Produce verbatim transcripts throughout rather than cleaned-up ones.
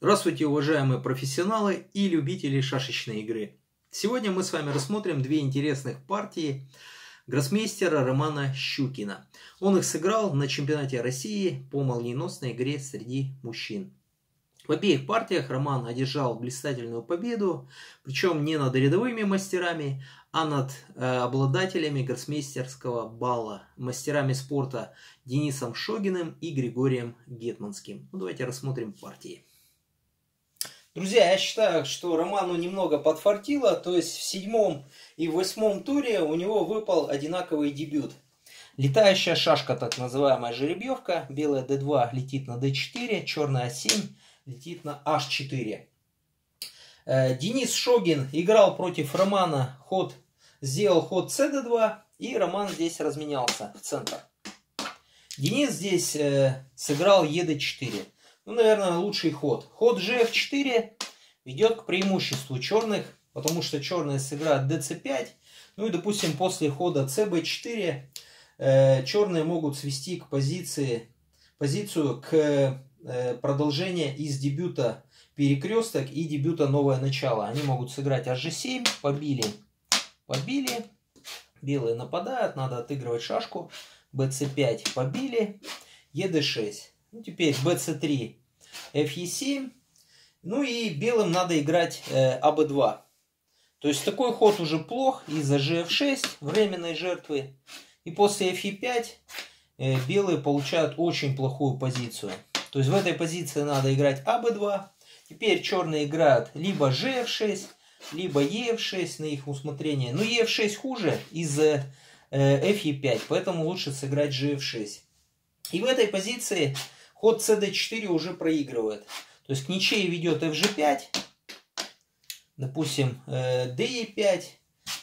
Здравствуйте, уважаемые профессионалы и любители шашечной игры. Сегодня мы с вами рассмотрим две интересных партии гроссмейстера Романа Щукина. Он их сыграл на чемпионате России по молниеносной игре среди мужчин. В обеих партиях Роман одержал блистательную победу, причем не над рядовыми мастерами, а над э, обладателями гроссмейстерского балла, мастерами спорта Денисом Шогиным и Григорием Гетманским. Ну, давайте рассмотрим партии. Друзья, я считаю, что Роману немного подфартило, то есть в седьмом и восьмом туре у него выпал одинаковый дебют. Летающая шашка, так называемая жеребьевка, белая дэ два летит на дэ четыре, черная а семь летит на аш четыре. Денис Шогин играл против Романа, ход, сделал ход цэ дэ два, и Роман здесь разменялся в центр. Денис здесь э, сыграл е дэ четыре. Ну, наверное, лучший ход. Ход же эф четыре ведет к преимуществу черных, потому что черные сыграют дэ цэ пять. Ну и, допустим, после хода цэ бэ четыре э, черные могут свести к позиции, позицию к э, продолжению из дебюта перекресток и дебюта новое начало. Они могут сыграть аш же семь, побили, побили. Белые нападают, надо отыгрывать шашку. бэ цэ пять, побили, е дэ шесть. Ну, теперь бэ цэ три, эф е семь. Ну и белым надо играть э, а бэ два. То есть такой ход уже плох из-за же эф шесть, временной жертвы. И после эф е пять э, белые получают очень плохую позицию. То есть в этой позиции надо играть а бэ два. Теперь черные играют либо же эф шесть, либо е эф шесть на их усмотрение. Но е эф шесть хуже из-за э, эф е пять, поэтому лучше сыграть же эф шесть. И в этой позиции ход цэ дэ четыре уже проигрывает. То есть к ничьей ведет эф же пять. Допустим, дэ е пять.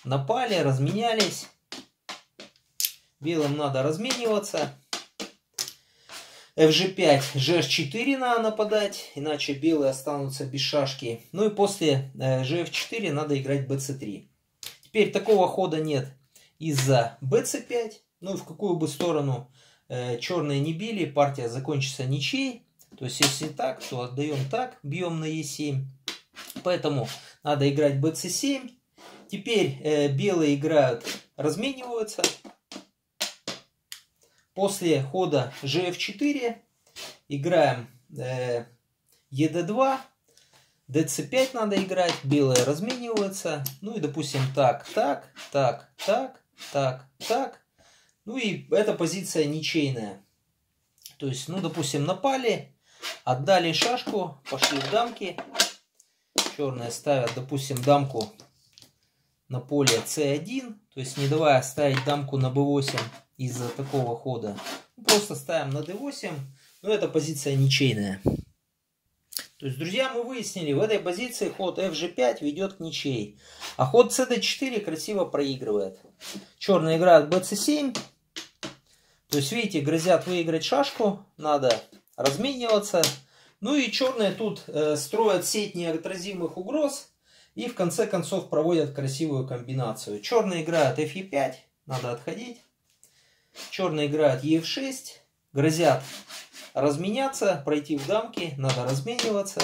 Напали, разменялись. Белым надо размениваться. эф же пять, же эф четыре надо нападать. Иначе белые останутся без шашки. Ну и после же эф четыре надо играть бэ цэ три. Теперь такого хода нет из-за бэ цэ пять. Ну и в какую бы сторону черные не били, партия закончится ничьей. То есть если так, то отдаем так, бьем на е семь. Поэтому надо играть бэ цэ семь. Теперь э, белые играют, размениваются. После хода же эф четыре играем э, е дэ два. дэ цэ пять надо играть, белые размениваются. Ну и допустим так, так, так, так, так, так. Ну и эта позиция ничейная. То есть, ну, допустим, напали, отдали шашку, пошли в дамки. Черные ставят, допустим, дамку на поле цэ один. То есть, не давая ставить дамку на бэ восемь из-за такого хода. Просто ставим на дэ восемь. Но эта позиция ничейная. То есть, друзья, мы выяснили, в этой позиции ход эф же пять ведет к ничьей. А ход цэ дэ четыре красиво проигрывает. Черные играют бэ цэ семь. То есть, видите, грозят выиграть шашку. Надо размениваться. Ну и черные тут э, строят сеть неотразимых угроз. И в конце концов проводят красивую комбинацию. Черные играют эф е пять. Надо отходить. Черные играют е эф шесть. Грозят разменяться. Пройти в дамки. Надо размениваться.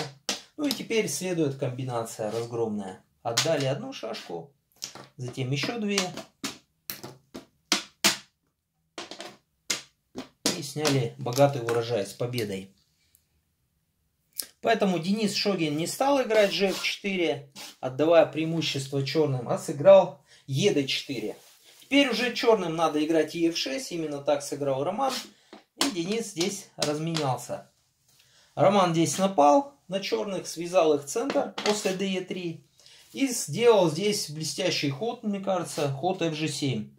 Ну и теперь следует комбинация разгромная. Отдали одну шашку. Затем еще две. И сняли богатый урожай с победой. Поэтому Денис Шогин не стал играть же эф четыре, отдавая преимущество черным, а сыграл е дэ четыре. Теперь уже черным надо играть е эф шесть, именно так сыграл Роман. И Денис здесь разменялся. Роман здесь напал на черных, связал их центр после дэ е три. И сделал здесь блестящий ход, мне кажется, ход эф же семь.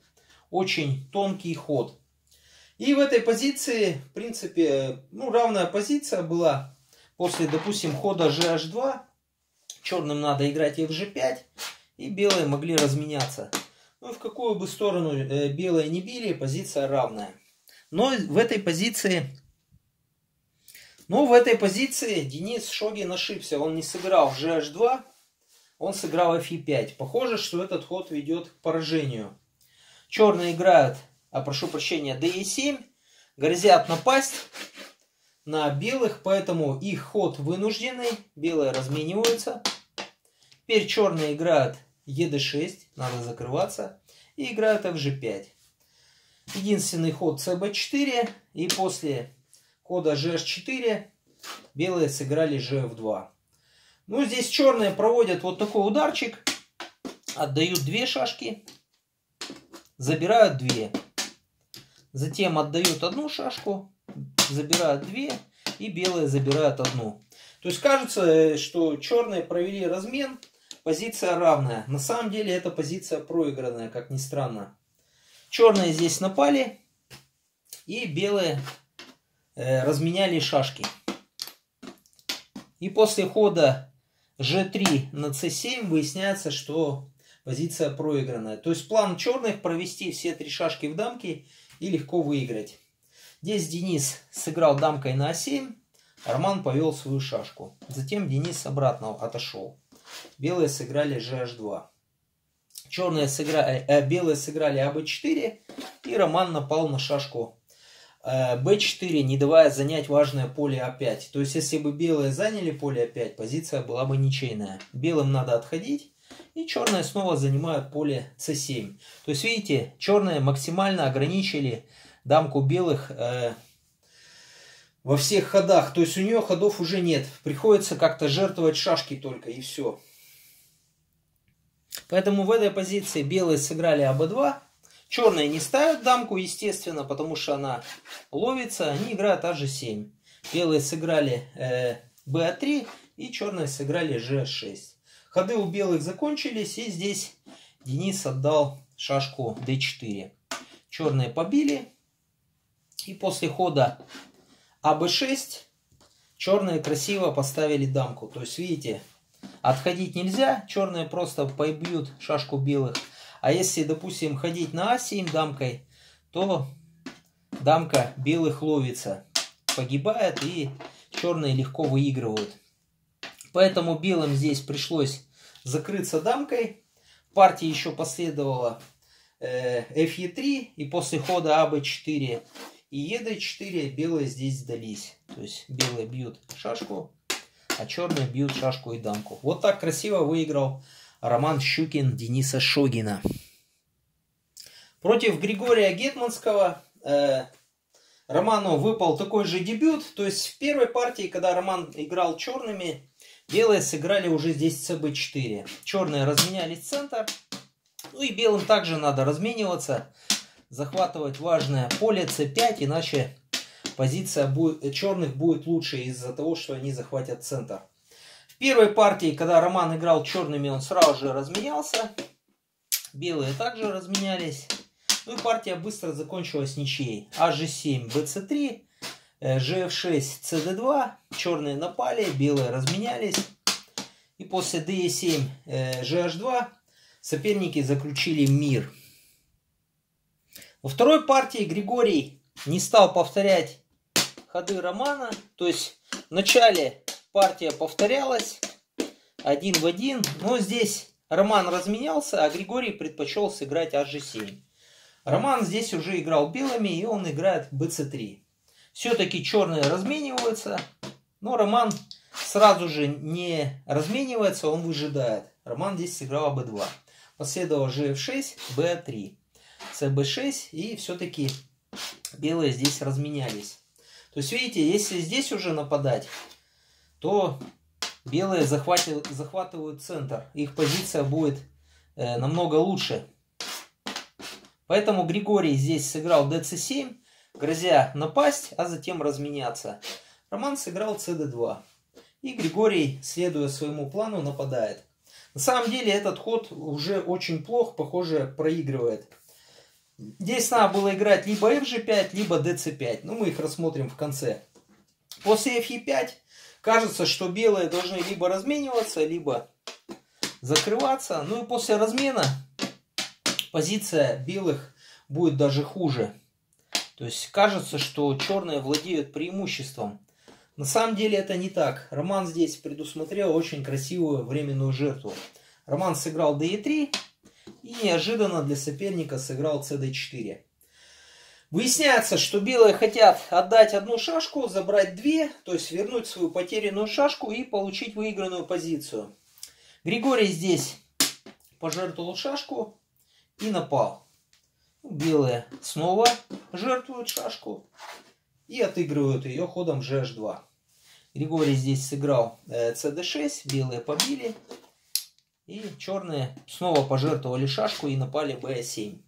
Очень тонкий ход. И в этой позиции, в принципе, ну, равная позиция была. После, допустим, хода же аш два, черным надо играть эф же пять, и белые могли разменяться. Ну, в какую бы сторону белые не били, позиция равная. Но в этой позиции, но в этой позиции Денис Шогин ошибся. Он не сыграл же аш два, он сыграл эф е пять. Похоже, что этот ход ведет к поражению. Черные играют... А прошу прощения, дэ е семь. Грозят напасть. на белых, поэтому их ход вынужденный. Белые размениваются. Теперь черные играют е дэ шесть, надо закрываться. И играют эф же пять. Единственный ход цэ бэ четыре. И после хода же эш четыре белые сыграли же эф два. Ну, здесь черные проводят вот такой ударчик. Отдают две шашки. Забирают две. Затем отдают одну шашку. Забирают две. И белые забирают одну. То есть кажется, что черные провели размен. Позиция равная. На самом деле это позиция проигранная, как ни странно. Черные здесь напали. И белые э, разменяли шашки. И после хода же три на це семь выясняется, что позиция проигранная. То есть план черных провести все три шашки в дамке и легко выиграть. Здесь Денис сыграл дамкой на а семь. Роман повел свою шашку. Затем Денис обратно отошел. Белые сыграли же аш два. Черные сыграли, э, белые сыграли а бэ четыре. И Роман напал на шашку бэ четыре, не давая занять важное поле а пять. То есть, если бы белые заняли поле а пять, позиция была бы ничейная. Белым надо отходить. И черные снова занимают поле це семь. То есть, видите, черные максимально ограничили дамку белых э, во всех ходах. То есть, у нее ходов уже нет. Приходится как-то жертвовать шашки только, и все. Поэтому в этой позиции белые сыграли а бэ два. Черные не ставят дамку, естественно, потому что она ловится. Они играют а же семь. Белые сыграли э, бэ а три и черные сыграли же шесть. Ходы у белых закончились, и здесь Денис отдал шашку дэ четыре. Черные побили. И после хода а бэ шесть черные красиво поставили дамку. То есть, видите, отходить нельзя. Черные просто побьют шашку белых. А если, допустим, ходить на а семь дамкой, то дамка белых ловится, погибает, и черные легко выигрывают. Поэтому белым здесь пришлось закрыться дамкой. В партии еще последовало эф е три, и после хода а бэ четыре и е дэ четыре белые здесь сдались. То есть белые бьют шашку, а черные бьют шашку и дамку. Вот так красиво выиграл Роман Щукин Дениса Шогина. Против Григория Гетманского э, Роману выпал такой же дебют. То есть в первой партии, когда Роман играл черными, белые сыграли уже здесь цэ бэ четыре. Черные разменялись в центр. Ну и белым также надо размениваться, захватывать важное поле це пять, иначе позиция будет, черных будет лучше из-за того, что они захватят центр. В первой партии, когда Роман играл черными, он сразу же разменялся. Белые также разменялись. Ну и партия быстро закончилась ничьей. а же семь, бэ це три, же эф шесть, це дэ два. Черные напали, белые разменялись. И после дэ е семь, же аш два соперники заключили мир. Во второй партии Григорий не стал повторять ходы Романа. То есть в начале партия повторялась один в один, но здесь Роман разменялся, а Григорий предпочел сыграть а же семь. Роман здесь уже играл белыми, и он играет бэ це три. Все-таки черные размениваются, но Роман сразу же не разменивается, он выжидает. Роман здесь сыграл а бэ два. Последовало же эф шесть, бэ а три, це бэ шесть, и все-таки белые здесь разменялись. То есть, видите, если здесь уже нападать, то белые захватывают, захватывают центр. Их позиция будет э, намного лучше. Поэтому Григорий здесь сыграл дэ це семь, грозя напасть, а затем разменяться. Роман сыграл це дэ два. И Григорий, следуя своему плану, нападает. На самом деле этот ход уже очень плохо, похоже, проигрывает. Здесь надо было играть либо эф же пять, либо дэ це пять. Но мы их рассмотрим в конце. После эф е пять... Кажется, что белые должны либо размениваться, либо закрываться. Ну и после размена позиция белых будет даже хуже. То есть кажется, что черные владеют преимуществом. На самом деле это не так. Роман здесь предусмотрел очень красивую временную жертву. Роман сыграл дэ е три и неожиданно для соперника сыграл це дэ четыре. Выясняется, что белые хотят отдать одну шашку, забрать две, то есть вернуть свою потерянную шашку и получить выигранную позицию. Григорий здесь пожертвовал шашку и напал. Белые снова жертвуют шашку и отыгрывают ее ходом же аш два. Григорий здесь сыграл цэ дэ шесть, белые побили. И черные снова пожертвовали шашку и напали бэ семь.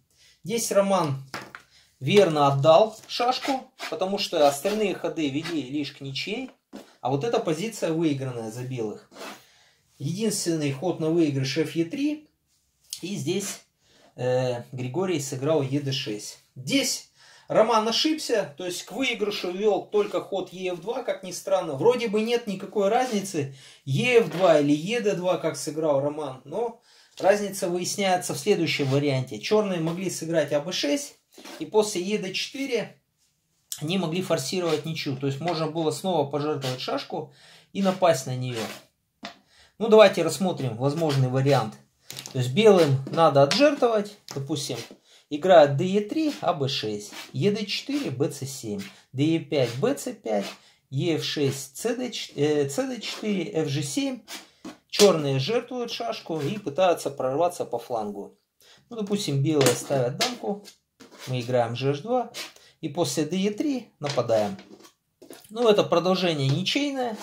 Здесь Роман верно отдал шашку, потому что остальные ходы вели лишь к ничьей. А вот эта позиция выигранная за белых. Единственный ход на выигрыш эф е три. И здесь э, Григорий сыграл е дэ шесть. Здесь Роман ошибся, то есть к выигрышу вел только ход е эф два, как ни странно. Вроде бы нет никакой разницы, е эф два или е дэ два, как сыграл Роман. Но разница выясняется в следующем варианте. Черные могли сыграть а бэ шесть, и после е дэ четыре они могли форсировать ничью. То есть можно было снова пожертвовать шашку и напасть на нее. Ну давайте рассмотрим возможный вариант. То есть белым надо отжертвовать, допустим, играют дэ е три, а бэ шесть, е дэ четыре, бэ цэ семь, дэ е пять, бэ цэ пять, е эф шесть, цэ дэ четыре, эф же семь. Черные жертвуют шашку и пытаются прорваться по флангу. Ну, допустим, белые ставят дамку, мы играем же аш два и после дэ е три нападаем. Ну, это продолжение ничейное,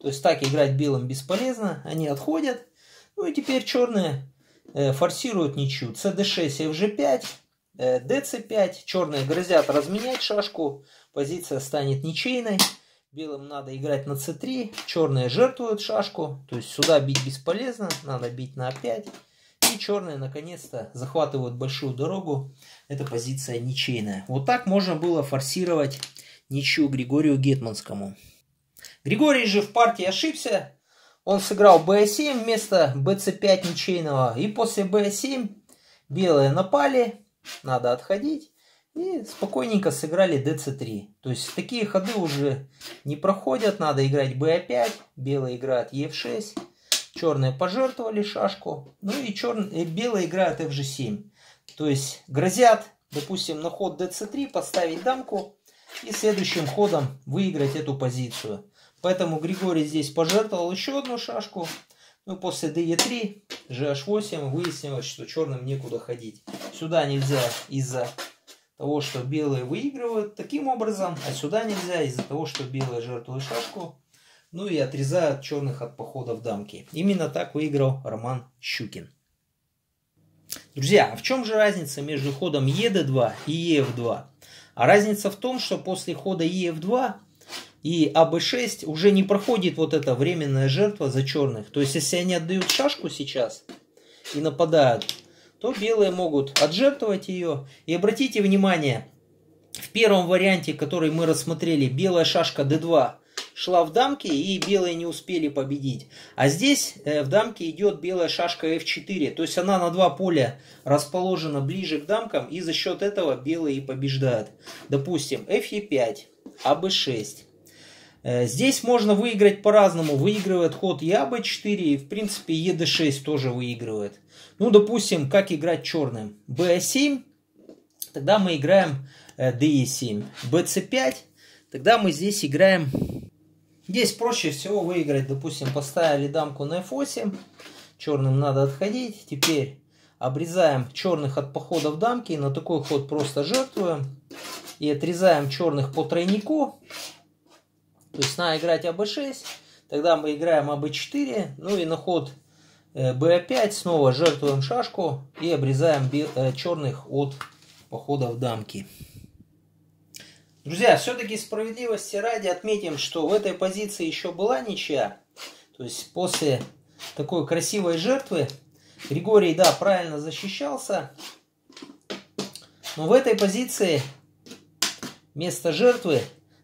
то есть так играть белым бесполезно, они отходят. Ну и теперь черные форсируют ничью. цэ дэ шесть, эф же пять, дэ цэ пять. Черные грозят разменять шашку. Позиция станет ничейной. Белым надо играть на цэ три. Черные жертвуют шашку. То есть сюда бить бесполезно. Надо бить на а пять. И черные наконец-то захватывают большую дорогу. Эта позиция ничейная. Вот так можно было форсировать ничью Григорию Гетманскому. Григорий же в партии ошибся. Он сыграл бэ семь вместо бэ цэ пять ничейного. И после бэ семь белые напали. Надо отходить. И спокойненько сыграли дэ цэ три. То есть такие ходы уже не проходят. Надо играть бэ пять. Белые играют е эф шесть. Черные пожертвовали шашку. Ну и, черн... и белые играют эф же семь. То есть грозят, допустим, на ход дэ цэ три подставить дамку. И следующим ходом выиграть эту позицию. Поэтому Григорий здесь пожертвовал еще одну шашку. Ну, после дэ е три, же аш восемь выяснилось, что черным некуда ходить. Сюда нельзя из-за того, что белые выигрывают таким образом. А сюда нельзя из-за того, что белые жертвуют шашку. Ну и отрезают черных от похода в дамки. Именно так выиграл Роман Щукин. Друзья, а в чем же разница между ходом е дэ два и е эф два? А разница в том, что после хода е эф два... и а бэ шесть уже не проходит вот эта временная жертва за черных. То есть, если они отдают шашку сейчас и нападают, то белые могут отжертвовать ее. И обратите внимание, в первом варианте, который мы рассмотрели, белая шашка дэ два шла в дамки, и белые не успели победить. А здесь в дамке идет белая шашка эф четыре. То есть, она на два поля расположена ближе к дамкам, и за счет этого белые побеждают. Допустим, эф е пять, а бэ шесть. Здесь можно выиграть по-разному. Выигрывает ход и а бэ четыре, и в принципе е дэ шесть тоже выигрывает. Ну, допустим, как играть черным? бэ семь, тогда мы играем дэ е семь. бэ цэ пять, тогда мы здесь играем... Здесь проще всего выиграть, допустим, поставили дамку на эф восемь. Черным надо отходить. Теперь обрезаем черных от похода в дамки. На такой ход просто жертвуем. И отрезаем черных по тройнику. То есть надо играть а бэ шесть, тогда мы играем а бэ четыре, ну и на ход бэ пять снова жертвуем шашку и обрезаем черных от похода в дамки. Друзья, все-таки справедливости ради отметим, что в этой позиции еще была ничья. То есть после такой красивой жертвы Григорий, да, правильно защищался, но в этой позиции вместо жертвы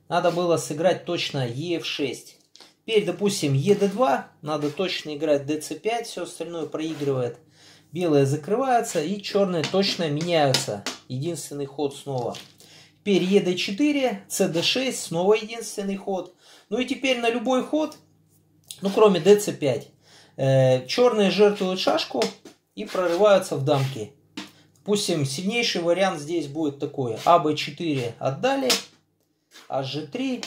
надо было сыграть точно е эф шесть. Теперь, допустим, е дэ два. Надо точно играть дэ цэ пять. Все остальное проигрывает. Белые закрываются и черные точно меняются. Единственный ход снова. Теперь е дэ четыре, цэ дэ шесть. Снова единственный ход. Ну и теперь на любой ход, ну кроме дэ цэ пять, черные жертвуют шашку и прорываются в дамки. Допустим, сильнейший вариант здесь будет такой. а бэ четыре отдали, аш же три,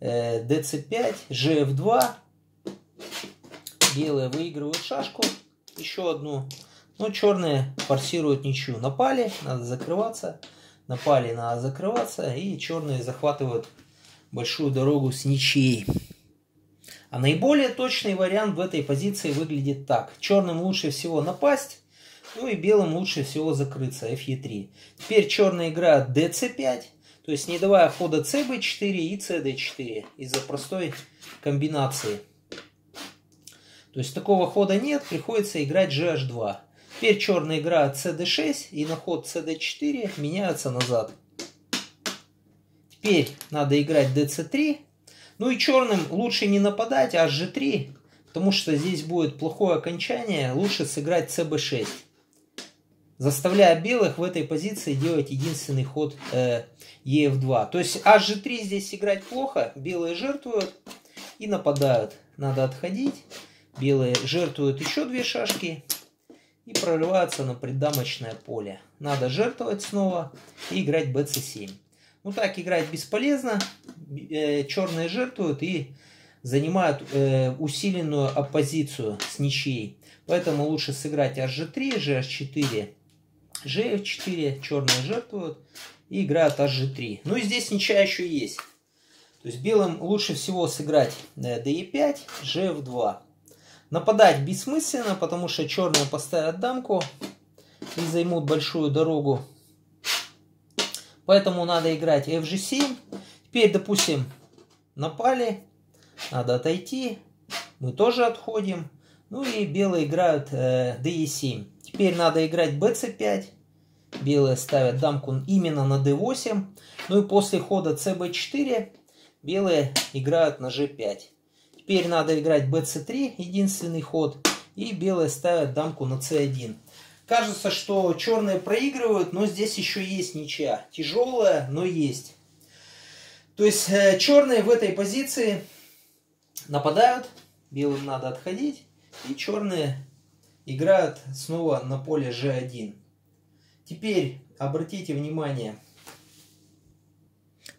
э, дэ цэ пять, же эф два. Белые выигрывают шашку, еще одну. Но черные форсируют ничью. Напали, надо закрываться. Напали, надо закрываться. И черные захватывают большую дорогу с ничьей. А наиболее точный вариант в этой позиции выглядит так. Черным лучше всего напасть. Ну и белым лучше всего закрыться. эф е три. Теперь черные играют дэ цэ пять. То есть не давая хода цэ бэ четыре и цэ дэ четыре. Из-за простой комбинации. То есть такого хода нет. Приходится играть же аш два. Теперь черные играют цэ дэ шесть. И на ход цэ дэ четыре меняются назад. Теперь надо играть дэ цэ три. Ну и черным лучше не нападать, а же три, потому что здесь будет плохое окончание, лучше сыграть цэ бэ шесть. Заставляя белых в этой позиции делать единственный ход э, е эф два. То есть аш же три здесь играть плохо, белые жертвуют и нападают. Надо отходить, белые жертвуют еще две шашки и прорываются на преддамочное поле. Надо жертвовать снова и играть бэ цэ семь. Ну так играть бесполезно. Черные жертвуют и занимают усиленную оппозицию с ничьей. Поэтому лучше сыграть аш же три, же аш четыре, же эф четыре. Черные жертвуют и играют аш же три. Ну и здесь ничья еще есть. То есть белым лучше всего сыграть дэ е пять, же эф два. Нападать бессмысленно, потому что черные поставят дамку и займут большую дорогу. Поэтому надо играть эф же семь. Теперь, допустим, напали. Надо отойти. Мы тоже отходим. Ну и белые играют э, дэ е семь. Теперь надо играть бэ цэ пять. Белые ставят дамку именно на дэ восемь. Ну и после хода цэ бэ четыре белые играют на же пять. Теперь надо играть бэ цэ три. Единственный ход. И белые ставят дамку на цэ один. Кажется, что черные проигрывают, но здесь еще есть ничья. Тяжелая, но есть. То есть э, черные в этой позиции нападают, белым надо отходить. И черные играют снова на поле же один. Теперь обратите внимание.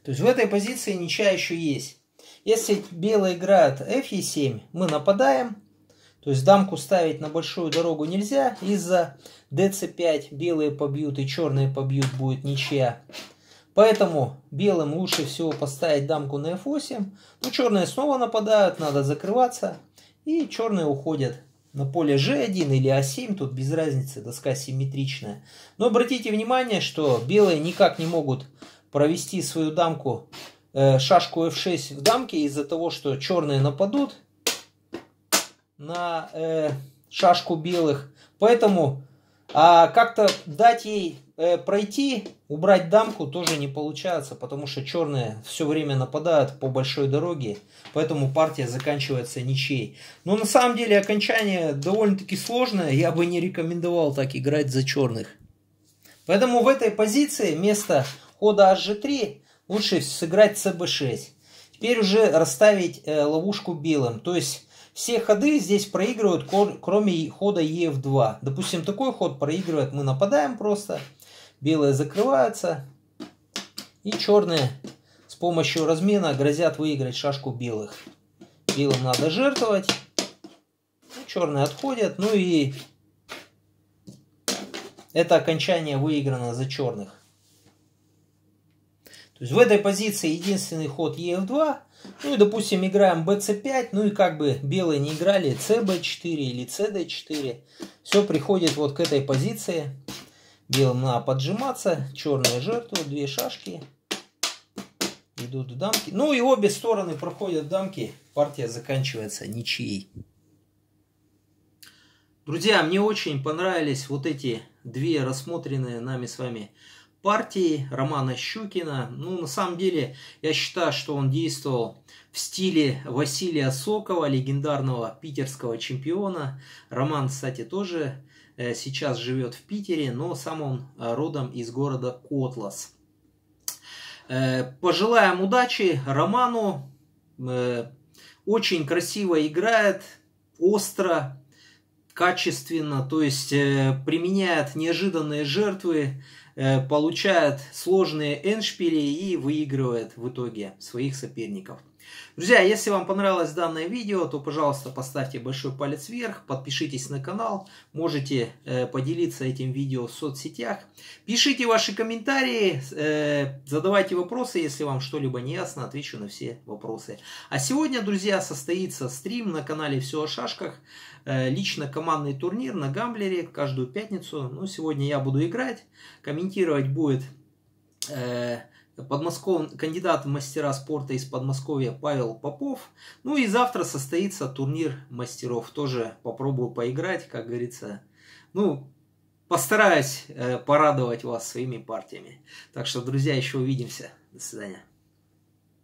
То есть в этой позиции ничья еще есть. Если белые играют эф е семь, мы нападаем. То есть дамку ставить на большую дорогу нельзя. Из-за дэ цэ пять белые побьют и черные побьют, будет ничья. Поэтому белым лучше всего поставить дамку на эф восемь. Но черные снова нападают, надо закрываться. И черные уходят на поле же один или а семь. Тут без разницы, доска симметричная. Но обратите внимание, что белые никак не могут провести свою дамку, э, шашку эф шесть в дамке. Из-за того, что черные нападут на э, шашку белых. Поэтому а, как-то дать ей э, пройти, убрать дамку тоже не получается, потому что черные все время нападают по большой дороге. Поэтому партия заканчивается ничьей. Но на самом деле окончание довольно-таки сложное. Я бы не рекомендовал так играть за черных. Поэтому в этой позиции вместо хода аш же три лучше сыграть цэ бэ шесть. Теперь уже расставить э, ловушку белым. То есть все ходы здесь проигрывают, кроме хода е эф два. Допустим, такой ход проигрывает. Мы нападаем просто. Белые закрываются. И черные с помощью размена грозят выиграть шашку белых. Белым надо жертвовать. Ну, черные отходят. Ну и это окончание выиграно за черных. То есть в этой позиции единственный ход е эф два. Ну и, допустим, играем бэ цэ пять. Ну и как бы белые не играли цэ бэ четыре или цэ дэ четыре. Все приходит вот к этой позиции. Белым надо поджиматься. Черные жертвуют. Две шашки. Идут в дамки. Ну и обе стороны проходят дамки. Партия заканчивается ничьей. Друзья, мне очень понравились вот эти две рассмотренные нами с вами партии Романа Щукина. Ну, на самом деле, я считаю, что он действовал в стиле Василия Сокова, легендарного питерского чемпиона. Роман, кстати, тоже сейчас живет в Питере, но сам он родом из города Котлас. Пожелаем удачи Роману. Очень красиво играет, остро. качественно, то есть применяет неожиданные жертвы, получает сложные эндшпили и выигрывает в итоге своих соперников. Друзья, если вам понравилось данное видео, то, пожалуйста, поставьте большой палец вверх, подпишитесь на канал, можете э, поделиться этим видео в соцсетях. Пишите ваши комментарии, э, задавайте вопросы, если вам что-либо не ясно, отвечу на все вопросы. А сегодня, друзья, состоится стрим на канале «Все о шашках», э, лично командный турнир на Гамблере каждую пятницу. Ну, сегодня я буду играть, комментировать будет... Э, Подмосков... кандидат в мастера спорта из Подмосковья Павел Попов. Ну и завтра состоится турнир мастеров. Тоже попробую поиграть, как говорится. Ну, постараюсь э, порадовать вас своими партиями. Так что, друзья, еще увидимся. До свидания.